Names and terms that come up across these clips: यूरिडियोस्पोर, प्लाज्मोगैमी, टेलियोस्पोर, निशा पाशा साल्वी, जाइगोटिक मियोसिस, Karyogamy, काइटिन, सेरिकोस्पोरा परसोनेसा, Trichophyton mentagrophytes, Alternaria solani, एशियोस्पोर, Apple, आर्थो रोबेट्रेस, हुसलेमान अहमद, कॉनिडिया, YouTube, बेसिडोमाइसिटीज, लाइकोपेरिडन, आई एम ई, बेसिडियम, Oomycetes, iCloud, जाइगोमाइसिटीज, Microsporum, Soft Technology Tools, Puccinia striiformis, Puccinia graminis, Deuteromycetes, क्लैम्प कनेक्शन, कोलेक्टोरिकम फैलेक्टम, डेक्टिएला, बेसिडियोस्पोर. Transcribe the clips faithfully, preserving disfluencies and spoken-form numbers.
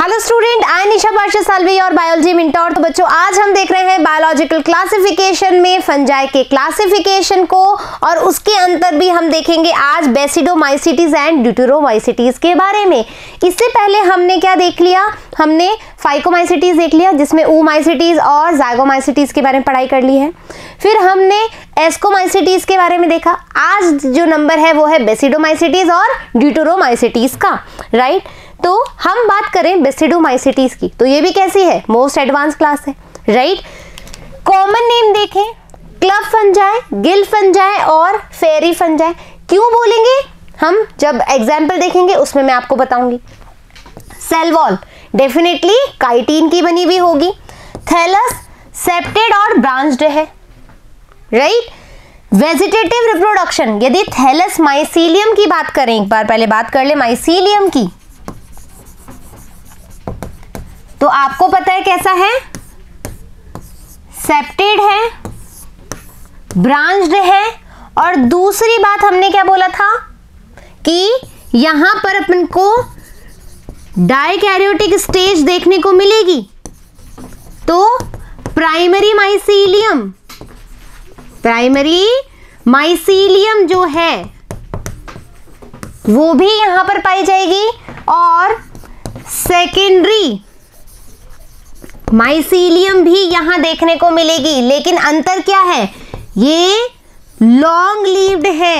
Hello student, I निशा पाशा साल्वी और biology मिंटोर। तो बच्चों आज हम देख रहे हैं बायोलॉजिकल क्लासिफिकेशन में फंजाई के क्लासिफिकेशन को, और उसके अंतर भी हम देखेंगे आज बेसिडोमाइसिटीज एंड ड्यूटेरोमाइसिटीज के बारे में। इससे पहले हमने क्या देख लिया, हमने फाइकोमाइसिटीज देख लिया जिसमें ओमाइसिटीज और जाइगोमाइसिटीज के बारे में पढ़ाई कर ली है। फिर हमने एस्कोमाइसिटीज के बारे में देखा। आज जो नंबर है वो है बेसिडोमाइसिटीज और ड्यूटेरोमाइसिटीज का, राइट। तो हम बात करें बेसिडोमाइसिटीज की, तो ये भी कैसी है, मोस्ट एडवांस क्लास है, राइट। कॉमन नेम देखें, क्लब फंजाई, गिल फंजाई और फेरी फंजाई। क्यों बोलेंगे हम, जब एग्जाम्पल देखेंगे उसमें मैं आपको बताऊंगी। सेल वॉल डेफिनेटली काइटिन की बनी हुई होगी। थैलस सेप्टेड और ब्रांच्ड है, राइट। वेजिटेटिव रिप्रोडक्शन, यदि थैलस माइसीलियम की बात करें, एक बार पहले बात कर ले माइसीलियम की, तो आपको पता है कैसा है, सेप्टेड है, ब्रांच्ड है। और दूसरी बात हमने क्या बोला था कि यहां पर अपन को डाइकैरियोटिक स्टेज देखने को मिलेगी। तो प्राइमरी माइसीलियम, प्राइमरी माइसीलियम जो है वो भी यहां पर पाई जाएगी, और सेकेंडरी माइसीलियम भी यहां देखने को मिलेगी। लेकिन अंतर क्या है, ये लॉन्ग लीव्ड है,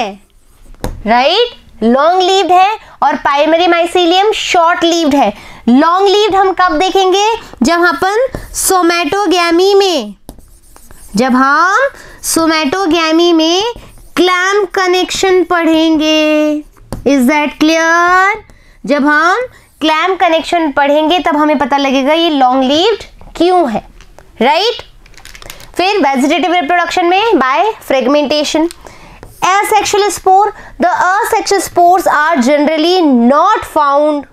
राइट, लॉन्ग लीव्ड है, और प्राइमरी माइसीलियम शॉर्ट लीव्ड है। लॉन्ग लीव्ड हम कब देखेंगे, जब अपन सोमैटोगैमी में, जब हम सोमैटोगैमी में क्लैम्प कनेक्शन पढ़ेंगे। Is that clear? जब हम क्लैम्प कनेक्शन पढ़ेंगे तब हमें पता लगेगा ये लॉन्ग लीव्ड क्यों है, राइट। फिर वेजिटेटिव रिप्रोडक्शन में by fragmentation. Asexual spore, the asexual spores are generally not found,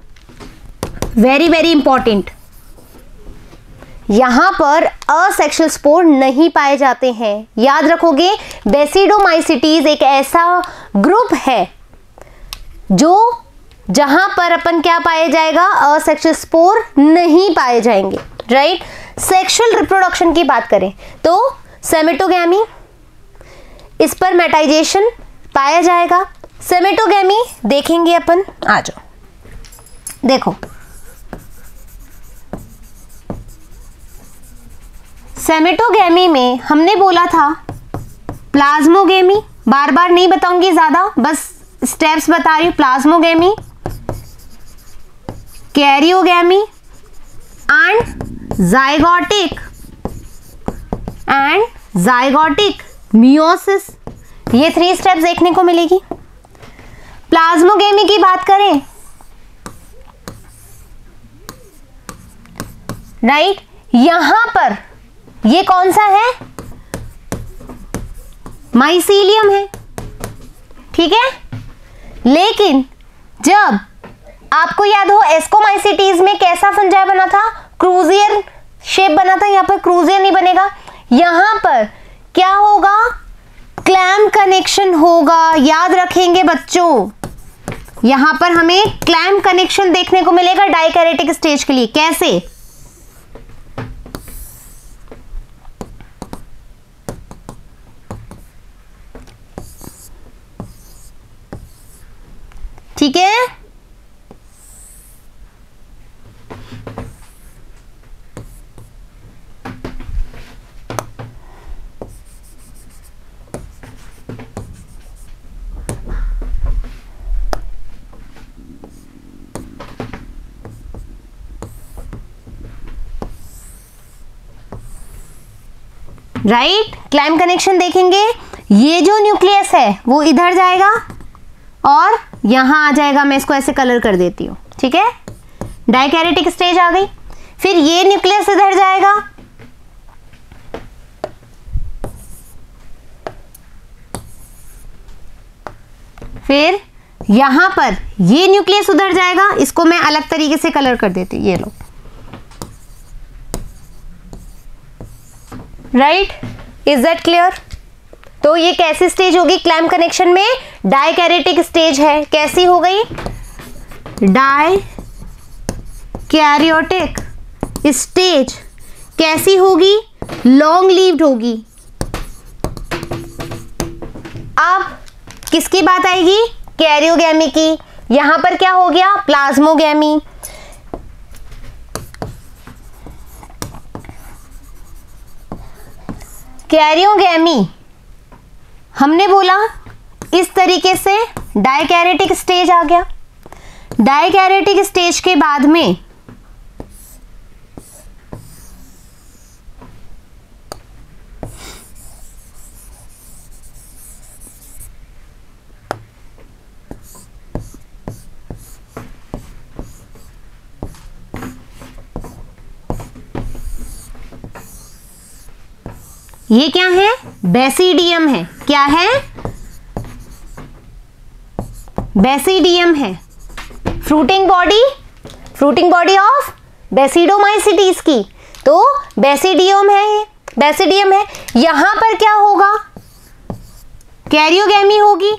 very very important, यहां पर असेक्सुअल स्पोर नहीं पाए जाते हैं। याद रखोगे बेसिडोमाइसिटीज एक ऐसा ग्रुप है जो जहां पर अपन क्या पाया जाएगा, असेक्सुअल स्पोर नहीं पाए जाएंगे, राइट। सेक्सुअल रिप्रोडक्शन की बात करें तो सेमेटोगैमी, इस पर मेटाइजेशन पाया जाएगा। सेमेटोगैमी देखेंगे अपन, आ जाओ देखो सेमेटोगैमी में हमने बोला था प्लाज्मोगैमी, बार बार नहीं बताऊंगी ज्यादा, बस स्टेप्स बता रही हूं। प्लाज्मोगैमी, karyogamy and zygotic and जाइगोटिक मियोसिस, ये थ्री स्टेप्स देखने को मिलेगी। प्लाज्मोगैमी की बात करें, राइट, यहां पर ये कौन सा है, माइसीलियम है, ठीक है। लेकिन जब आपको याद हो एस्कोमाइसिटीज में कैसा फंजाई बना था, क्रूजियर शेप बना था, यहाँ पर क्रूजियर नहीं बनेगा, यहाँ पर क्या होगा, क्लैम्प कनेक्शन होगा। याद रखेंगे बच्चों, यहाँ पर हमें क्लैम्प कनेक्शन देखने को मिलेगा डाइकैरियोटिक स्टेज के लिए। कैसे, ठीक है। राइट, क्लैम्प कनेक्शन देखेंगे, ये जो न्यूक्लियस है वो इधर जाएगा और यहां आ जाएगा। मैं इसको ऐसे कलर कर देती हूँ, ठीक है, डाइकैरियोटिक स्टेज आ गई। फिर ये न्यूक्लियस इधर जाएगा, फिर यहां पर ये न्यूक्लियस उधर जाएगा। इसको मैं अलग तरीके से कलर कर देती हूँ, ये लो, राइट। Is that clear? तो ये कैसी स्टेज होगी क्लैम्प कनेक्शन में, डाइकैरियोटिक स्टेज है। कैसी हो गई, डाई कैरियोटिक स्टेज कैसी होगी, लॉन्ग लीव्ड होगी। अब किसकी बात आएगी, कैरियोगैमी की। यहां पर क्या हो गया, प्लाज्मोगैमी। कैरियोगैमी हमने बोला इस तरीके से डायकैरियोटिक स्टेज आ गया। डायकैरियोटिक स्टेज के बाद में ये क्या है, बेसिडियम है। क्या है, बेसिडियम है। Fruiting body, fruiting body of बेसिडोमाइसिटीज की। तो बेसिडियम है, ये बेसिडियम है। यहां पर क्या होगा, कैरियोगैमी होगी।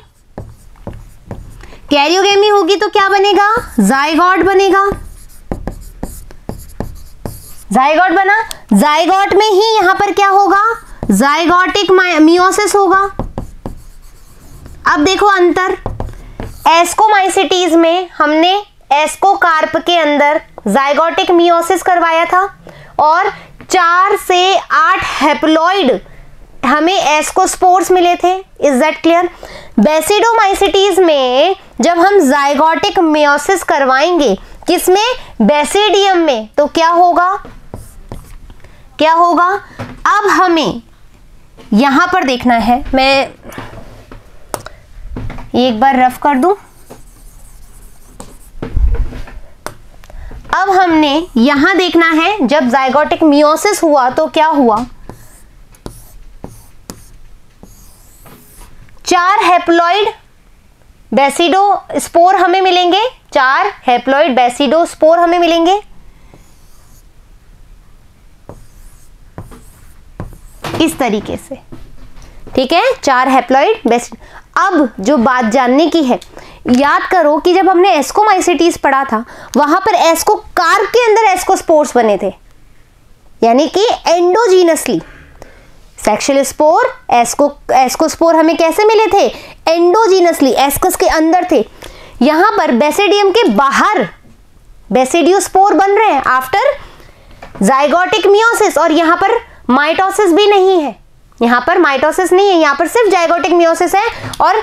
कैरियोगैमी होगी तो क्या बनेगा, जाइगोट बनेगा। जाइगोट बना, जाइगोट में ही यहां पर क्या होगा, जाइगोटिक मियोसिस होगा। अब देखो अंतर, एस्कोमाइसिटीज में हमने एस्कोकार्प के अंदर जाइगोटिक मियोसिस करवाया था और चार से आठ हैप्लॉइड हमें एस्कोस्पोर्स मिले थे। Is that clear. बेसिडोमाइसिटीज में जब हम जाइगोटिक मियोसिस करवाएंगे किसमें, बेसिडियम में, तो क्या होगा, क्या होगा। अब हमें यहां पर देखना है, मैं एक बार रफ कर दूं। अब हमने यहां देखना है जब जाइगोटिक मियोसिस हुआ तो क्या हुआ, चार हैप्लॉइड बेसिडो स्पोर हमें मिलेंगे, चार हैप्लॉइड बेसिडो स्पोर हमें मिलेंगे। इस तरीके से, ठीक है, चार हैप्लॉइड बेसिडो। अब जो बात जानने की है, याद करो कि जब हमने एस्कोमाइसिटीज पढ़ा था वहां पर एस्कोकार्प के अंदर एस्कोस्पोर्स बने थे, यानी कि endogenously. Sexual spore, asco ascospore हमें कैसे मिले थे, एंडोजीनसली, एस्कस के अंदर थे। यहां पर बेसिडियम के बाहर बेसिडियोस्पोर बन रहे हैं आफ्टर जाइगोटिक मियोसिस, और यहां पर माइटोसिस भी नहीं है, यहां पर माइटोसिस नहीं है, यहां पर सिर्फ जाइगोटिक मियोसिस है और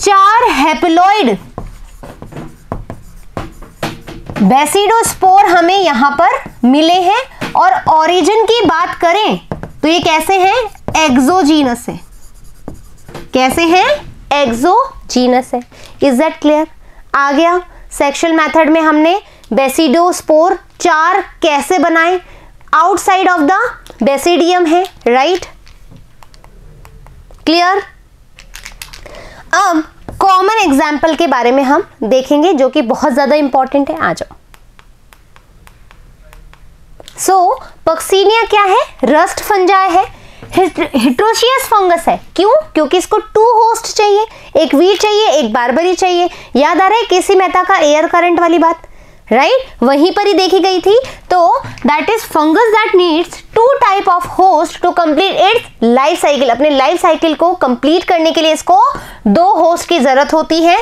चार हैप्लॉइड बेसिडोस्पोर हमें यहां पर मिले हैं। और ओरिजिन की बात करें तो ये कैसे हैं, एक्सोजीनस है। कैसे हैं, एक्सोजीनस है। इज दैट क्लियर आ गया। सेक्सुअल मेथड में हमने बेसिडोस्पोर चार कैसे बनाए, आउटसाइड ऑफ द बेसिडियम है, राइट, क्लियर। अब कॉमन एग्जाम्पल के बारे में हम देखेंगे जो कि बहुत ज्यादा इंपॉर्टेंट है। आ जाओ। सो so, पक्सीनिया क्या है, रस्ट फंजाई है, हिट्रोशियस फंगस है। क्यों, क्योंकि इसको टू होस्ट चाहिए, एक वीट चाहिए, एक बारबरी चाहिए। याद आ रहा है केसी मेहता का एयर करंट वाली बात, राइट, वहीं पर ही देखी गई थी। तो that is fungus that needs two type of host to complete its life cycle. अपने लाइफ साइकिल को कंप्लीट करने के लिए इसको दो होस्ट की जरूरत होती है।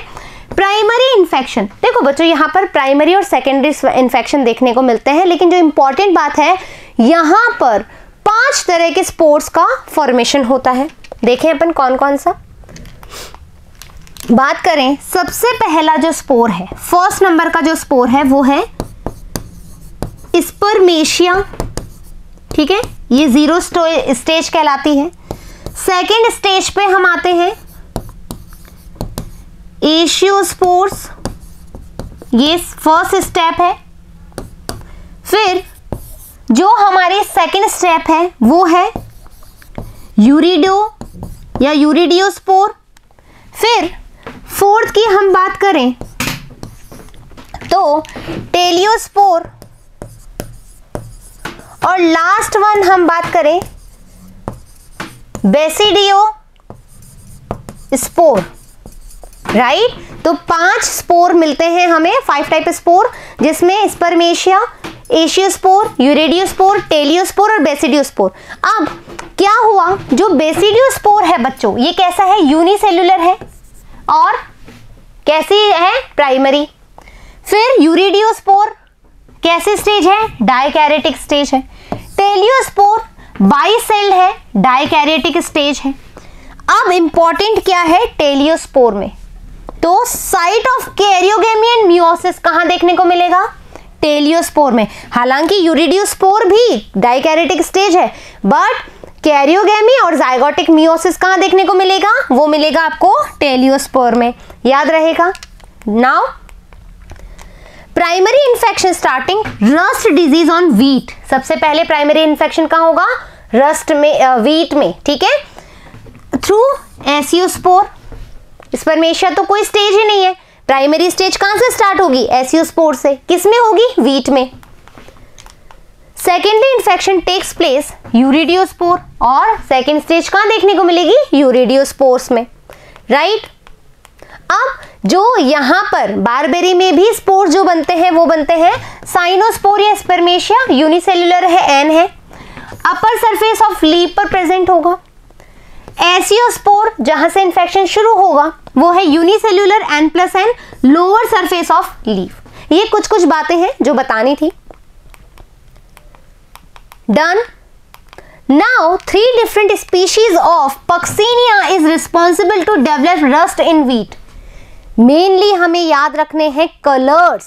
प्राइमरी इन्फेक्शन, देखो बच्चों यहाँ पर प्राइमरी और सेकेंडरी इन्फेक्शन देखने को मिलते हैं, लेकिन जो इम्पॉर्टेंट बात है यहाँ पर पांच तरह के स्पोर्स का फॉर्मेशन होता है। देखें अपन कौन कौन सा। बात करें, सबसे पहला जो स्पोर है, फर्स्ट नंबर का जो स्पोर है वो है स्पर्मेशिया, ठीक है, ये जीरो स्टेज कहलाती है। सेकेंड स्टेज पे हम आते हैं एशियोस्पोर्स, ये फर्स्ट स्टेप है। फिर जो हमारे सेकेंड स्टेप है वो है यूरिडो या यूरिडियोस्पोर। फिर फोर्थ की हम बात करें तो टेलियोस्पोर, और लास्ट वन हम बात करें बेसिडियो स्पोर। Right right? तो पांच स्पोर मिलते हैं हमें, फाइव टाइप स्पोर, जिसमें स्पर्मेशिया, एशियोस्पोर, यूरेडियोस्पोर, टेलियोस्पोर और बेसिडियोस्पोर। अब क्या हुआ, जो बेसिडियोस्पोर है बच्चों, ये कैसा है, यूनिसेल्युलर है और कैसी है, प्राइमरी। फिर यूरेडियोस्पोर कैसी स्टेज है, डायकैरियोटिक स्टेज है। टेलियोस्पोर बाइसेल्ड है, डायकैरियोटिक स्टेज है। अब इंपॉर्टेंट क्या है टेलियोस्पोर में, तो site of karyogamy and meiosis कहां देखने को मिलेगा, टेलियोस्पोर में। हालांकि यूरिडियोस्पोर भी डायकैरियोटिक स्टेज है, बट कैरियोगेमी और जाइगोटिक मियोसिस कहां देखने को मिलेगा, वो मिलेगा आपको टेलियोस्पोर में, याद रहेगा। Now primary infection starting rust disease on wheat, सबसे पहले प्राइमरी इन्फेक्शन कहां होगा, रस्ट में, व्हीट में, ठीक है। थ्रू एसियोस्पोर, स्पर्मेशिया तो कोई स्टेज ही नहीं है, प्राइमरी स्टेज कहां से स्टार्ट होगी, एसियोस्पोर से, किसमें होगी, व्हीट में। Secondly infection takes place यूरिडियोस्पोर, और सेकेंड स्टेज कहां देखने को मिलेगी, यूरिडियोस्पोर्स में, राइट right? अब जो यहाँ पर बारबेरी में भी स्पोर जो बनते हैं वो बनते हैं साइनोस्पोर या स्पर्मेशिया, यूनिसेल्युलर है, एन है, अपर सरफेस ऑफ लीफ पर प्रेजेंट होगा। एसियोस्पोर जहां से इन्फेक्शन शुरू होगा वो है unicellular, N plus N, lower surface of leaf. ये कुछ कुछ बातें हैं जो बतानी थी। Done. Now three different species of Puccinia is responsible to develop rust in wheat. Mainly हमें याद रखने हैं कलर्स,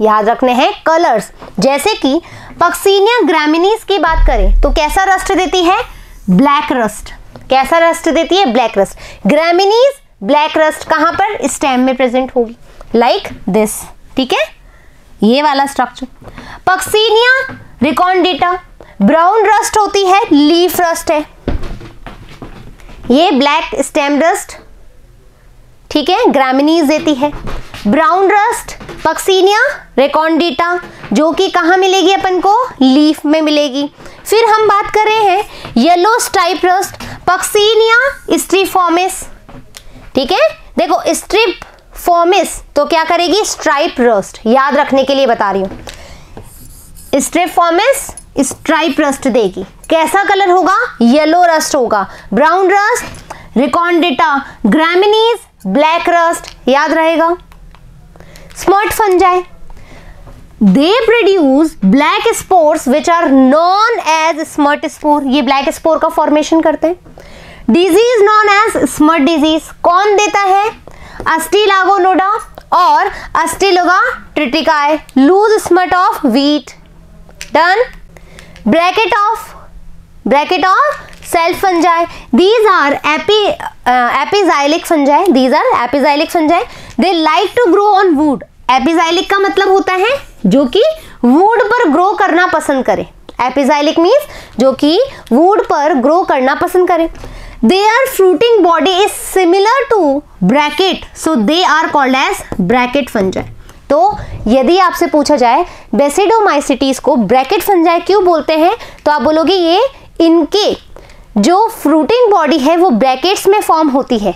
याद रखने हैं कलर्स। जैसे कि Puccinia graminis की बात करें तो कैसा रस्ट देती है, ब्लैक रस्ट, कैसा रस्ट देती है, black rust. Graminis black rust कहाँ पर, स्टेम में प्रेजेंट होगी, लाइक दिस, ठीक है, ये वाला structure. Puccinia recondita brown rust होती है, लीफ रस्ट है, ये ब्लैक स्टेम रस्ट, ठीक है, ग्रामिनीज देती है। ब्राउन रस्ट Puccinia recondita जो कि कहाँ मिलेगी अपन को, लीफ में मिलेगी। फिर हम बात कर रहे हैं yellow stripe rust, Puccinia striiformis, ठीक है। देखो striiformis तो क्या करेगी, स्ट्राइप रस्ट, याद रखने के लिए बता रही हूँ, striiformis स्ट्राइप रस्ट देगी। कैसा कलर होगा, येलो रस्ट होगा। Brown rust recondita, graminis black rust, याद रहेगा। Smut fungi they produce black spores which are known as smut spore, ये ब्लैक स्पोर का फॉर्मेशन करते हैं। Disease known as smut disease कौन देता है, अस्टिलागो नोडा और Ustilago tritici, loose smut of wheat. Done. Bracket of bracket of shelf fungi, these are epi epixylic fungi, these are epixylic fungi, they like to grow on wood. Epixylic का मतलब होता है जो कि would पर grow करना पसंद करे, एपिजाइलिक मीन्स जो कि वुड पर ग्रो करना पसंद करे। Their fruiting body is similar to bracket, so they are called as bracket fungi. तो यदि आपसे पूछा जाए बेसिडोमाइसिटीज को ब्रैकेट फंजाई क्यों बोलते हैं, तो आप बोलोगे ये इनके जो फ्रूटिंग बॉडी है वो ब्रैकेट्स में फॉर्म होती है,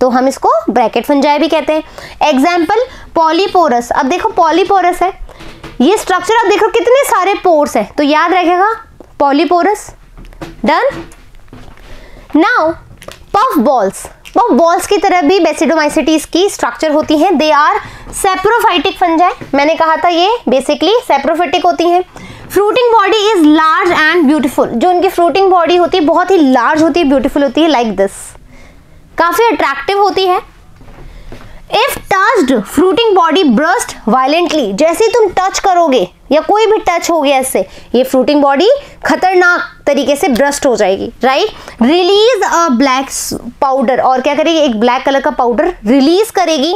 तो हम इसको ब्रैकेट फंजाई भी कहते हैं। Example Polyporus. अब देखो पॉलीपोरस है ये स्ट्रक्चर, आप देखो कितने सारे पोर्स हैं, तो याद रखेगा Polyporus. Done. Now puff balls, और बॉल्स की तरह भी बेसिडोमाइसिटीज की स्ट्रक्चर होती हैं। दे आर सेप्रोफाइटिक फंजाई, मैंने कहा था ये बेसिकली सेप्रोफाइटिक होती हैं। Fruiting body is large and beautiful, जो उनकी फ्रूटिंग बॉडी होती है बहुत ही लार्ज होती है, ब्यूटीफुल होती है, लाइक दिस, काफ़ी अट्रैक्टिव होती है। If touched fruiting body burst violently, जैसे तुम टच करोगे या कोई भी टच हो गया इससे, ये फ्रूटिंग बॉडी खतरनाक तरीके से ब्रस्ट हो जाएगी, right. Release a black powder, और क्या करेगी, एक ब्लैक कलर का पाउडर रिलीज करेगी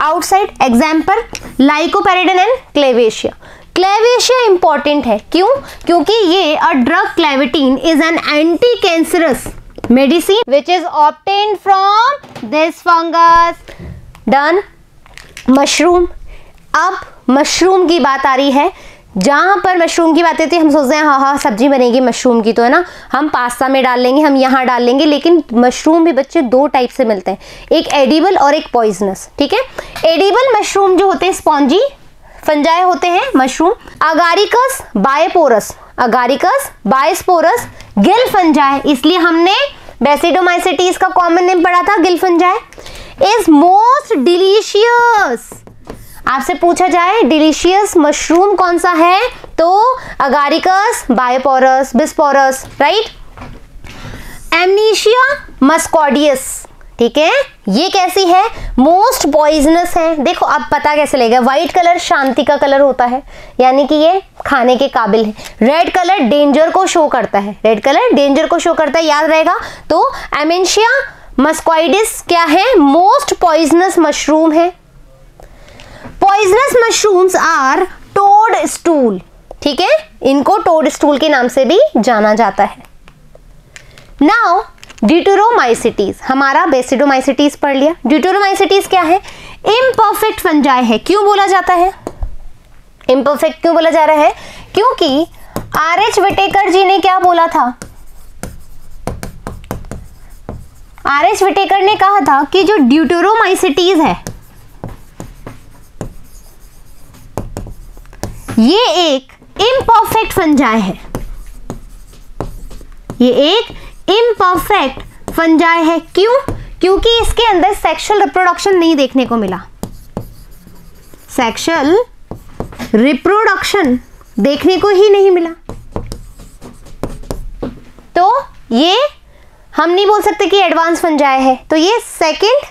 outside. Example लाइकोपेरिडन and क्लेवेशिया। क्लेवेशिया important है क्यों, क्योंकि ये a drug क्लेविटीन is an anti cancerous medicine which is obtained from this fungus. Done. Mushroom. अब मशरूम की बात आ रही है, जहाँ पर मशरूम की बातें थी, हम सोच रहे हैं हाँ हाँ सब्जी बनेगी मशरूम की, तो है ना हम पास्ता में डाल लेंगे, हम यहाँ डाल लेंगे, लेकिन मशरूम भी बच्चे दो टाइप से मिलते हैं, एक एडिबल और एक पॉइजनस। ठीक है, एडिबल मशरूम जो होते हैं स्पॉन्जी फंजाई होते हैं mushroom, Agaricus biporus, Agaricus bisporus gill fungi, इसलिए हमने बेसिडोमाइसेटीज का कॉमन नेम पढ़ा था gill fungi. Is most delicious, आपसे पूछा जाए डिलीशियस मशरूम कौन सा है तो Agaricus biporus bisporus, right. Amanita muscaria, ठीक है, ये कैसी है, मोस्ट पॉइजनस है। देखो अब पता कैसे लगेगा, व्हाइट कलर शांति का कलर होता है, यानी कि ये खाने के काबिल है। रेड कलर डेंजर को शो करता है, रेड कलर डेंजर को शो करता है, याद रहेगा। तो एमेंशिया मस्कॉइडिस क्या है, मोस्ट पॉइजनस मशरूम है। Poisonous mushrooms are toadstool, ठीक है, इनको टोड स्टूल के नाम से भी जाना जाता है। नाउ ड्यूटेरोमाइसिटीज, हमारा बेसिडोमाइसिटीज पढ़ लिया। ड्यूटेरोमाइसिटीज क्या है, इम्परफेक्ट फंजाई है। क्यों बोला जाता है इम्परफेक्ट, क्यों बोला जा रहा है, क्योंकि आर एच विटेकर जी ने क्या बोला था, आर एच विटेकर ने कहा था कि जो ड्यूटेरोमाइसिटीज है ये एक इम्परफेक्ट फंजाई है, ये एक इम्परफेक्ट फंजाई है। क्यों, क्योंकि इसके अंदर सेक्सुअल रिप्रोडक्शन नहीं देखने को मिला, सेक्सुअल रिप्रोडक्शन देखने को ही नहीं मिला, तो ये हम नहीं बोल सकते कि एडवांस फंजाई है, तो ये सेकंड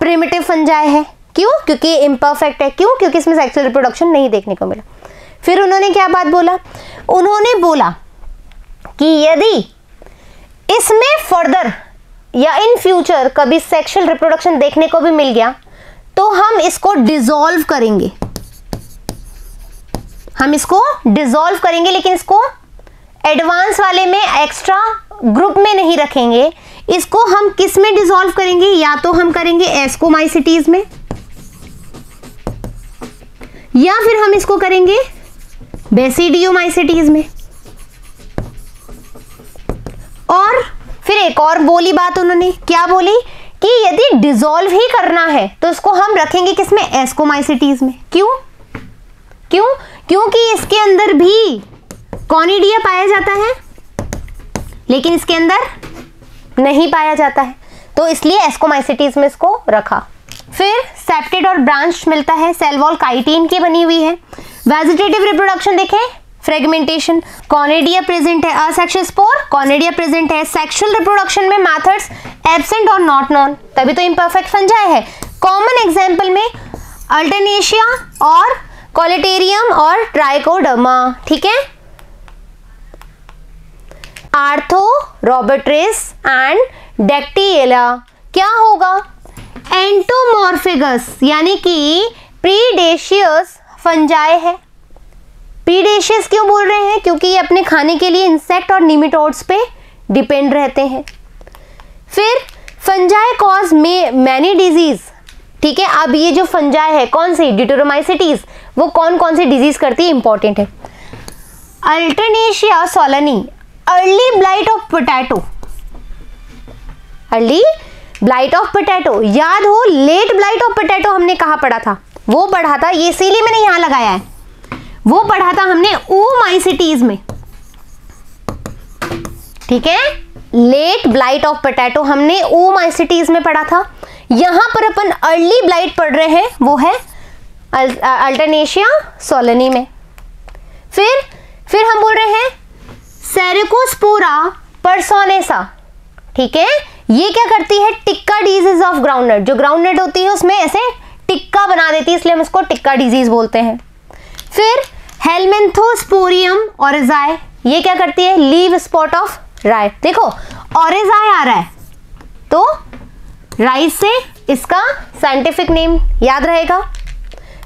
प्रिमिटिव फंजाई है। क्यों, क्योंकि इम्परफेक्ट है। क्यों, क्योंकि इसमें सेक्सुअल रिप्रोडक्शन नहीं देखने को मिला। फिर उन्होंने क्या बात बोला, उन्होंने बोला कि यदि इसमें फर्दर या इन फ्यूचर कभी सेक्सुअल रिप्रोडक्शन देखने को भी मिल गया तो हम इसको डिसॉल्व करेंगे, हम इसको डिसॉल्व करेंगे, लेकिन इसको एडवांस वाले में एक्स्ट्रा ग्रुप में नहीं रखेंगे। इसको हम किस में डिसॉल्व करेंगे, या तो हम करेंगे एस्कोमाइसिटीज में, या फिर हम इसको करेंगे बेसिडियोमाइसिटीज में। और फिर एक और बोली बात उन्होंने, क्या बोली कि यदि डिसॉल्व ही करना है तो इसको हम रखेंगे किसमें, एस्कोमाइसिटीज में। क्यों क्यों क्योंकि इसके अंदर भी कॉनिडिया पाया जाता है लेकिन इसके अंदर नहीं पाया जाता है, तो इसलिए एस्कोमाइसिटीज में इसको रखा। फिर सेप्टेड और ब्रांच मिलता है, सेल वॉल काइटिन की बनी हुई है। वेजिटेटिव रिप्रोडक्शन देखें, फ्रेगमेंटेशन, कॉनिडिया प्रेजेंट है, असेक्सुअल स्पोर कॉनिडिया प्रेजेंट है। सेक्सुअल रिप्रोडक्शन में मेथड्स एब्सेंट और नॉट नॉन, तभी तो इम्परफेक्ट फंजाई है। कॉमन एग्जांपल में अल्टरनेशिया और कोलेटेरियम और ट्राइकोडर्मा, ठीक है। आर्थो रोबेट्रेस एंड डेक्टिएला क्या होगा, एंटोमॉर्फिगस यानी कि प्रीडेशियस फंजाई है। प्रीडेशियस क्यों बोल रहे हैं, क्योंकि ये अपने खाने के लिए इंसेक्ट और निमिटोड्स पे डिपेंड रहते हैं। फिर fungi cause may many disease, ठीक है। अब ये जो फंजाई है कौन सी, ड्यूटेरोमाइसिटीज, वो कौन कौन सी डिजीज करती है, इंपॉर्टेंट है। Alternaria solani, early blight of potato, early blight of potato, याद हो लेट ब्लाइट ऑफ पोटैटो हमने कहाँ पढ़ा था, वो पढ़ा था, ये इसीलिए मैंने यहाँ लगाया है, वो पढ़ा था हमने ओमाइसिटीज में, ठीक है। लेट ब्लाइट ऑफ पोटैटो हमने ओमाइसिटीज में पढ़ा था, यहां पर अपन अर्ली ब्लाइट पढ़ रहे हैं, वो है अल्टरनेशिया सोलनी में। फिर फिर हम बोल रहे हैं सेरिकोस्पोरा परसोनेसा, ठीक है, ये क्या करती है, टिक्का डिजीज ऑफ ग्राउंडनट, जो ग्राउंडनट होती है उसमें ऐसे टिक्का बना देती है, इसलिए हम इसको टिक्का डिजीज बोलते हैं। फिर हेलमिंथोस्पोरियम ओरिजाए, ये क्या करती है, लीव स्पॉट ऑफ राय, देखो ओरिजाए आ रहा है तो राय से इसका साइंटिफिक नेम याद रहेगा।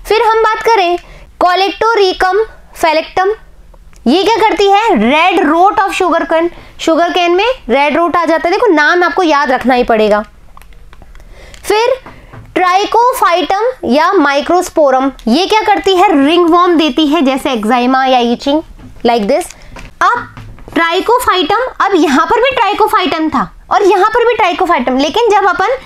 फिर हम बात करें कोलेक्टोरिकम फैलेक्टम, ये क्या करती है, red rot of sugarcane, sugarcane में रेड रोट आ जाता है, देखो नाम आपको याद रखना ही पड़ेगा। फिर ट्राइकोफाइटम या माइक्रोस्पोरम, ये क्या करती है, रिंगवॉर्म देती है जैसे एक्साइमा या ईचिंग लाइक दिस। अब ट्राइकोफाइटम, अब यहाँ पर भी ट्राइकोफाइटम था और यहाँ पर भी ट्राइकोफाइटम, लेकिन जब अपन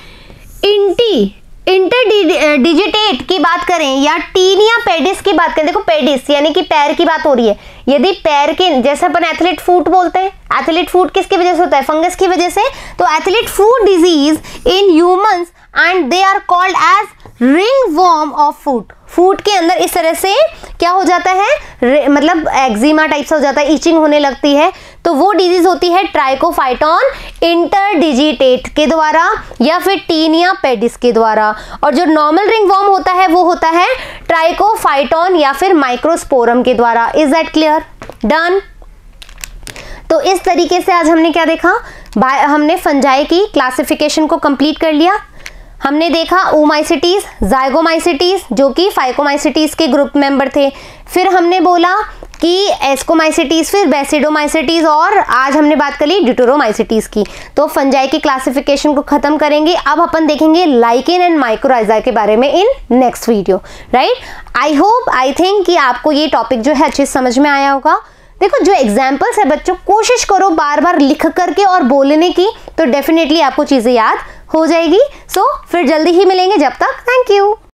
इंटी इंटरडिजिटेट की बात करें या टीनिया पेडिस की बात करें, देखो पेडिस यानी कि पैर की बात हो रही है, यदि पैर के जैसे अपन एथलीट फूट बोलते हैं, एथलीट फूट किसकी वजह से होता है, फंगस की वजह से, तो athlete foot disease in humans and they are called as ringworm of foot. Foot के अंदर इस तरह से क्या हो जाता है, मतलब एक्जिमा टाइप सा हो जाता है, ईचिंग होने लगती है, तो वो डिजीज होती है ट्राइकोफाइटॉन इंटरडिजिटेट के द्वारा या फिर टीनिया पेडिस के द्वारा। और जो नॉर्मल रिंगवॉर्म होता है वो होता है ट्राइकोफाइटॉन या फिर माइक्रोस्पोरम के द्वारा। Is that clear, done. तो इस तरीके से आज हमने क्या देखा, हमने फंजाई की क्लासिफिकेशन को कंप्लीट कर लिया। हमने देखा ओमाइसिटीज, जाइगोमाइसिटीज जो कि फाइकोमाइसिटीज के ग्रुप मेंबर थे, फिर हमने बोला कि एस्कोमाइसिटीज, फिर बेसिडोमाइसिटीज, और आज हमने बात कर ली ड्यूटेरोमाइसिटीज की। तो फंजाई की क्लासिफिकेशन को खत्म करेंगे। अब अपन देखेंगे लाइकेन एंड माइक्रोराइजा के बारे में in next video, right. I hope, I think कि आपको ये टॉपिक जो है अच्छे से समझ में आया होगा। देखो जो एग्जाम्पल्स है बच्चों, कोशिश करो बार बार लिख करके और बोलने की, तो डेफिनेटली आपको चीज़ें याद हो जाएगी। सो so, फिर जल्दी ही मिलेंगे, जब तक थैंक यू।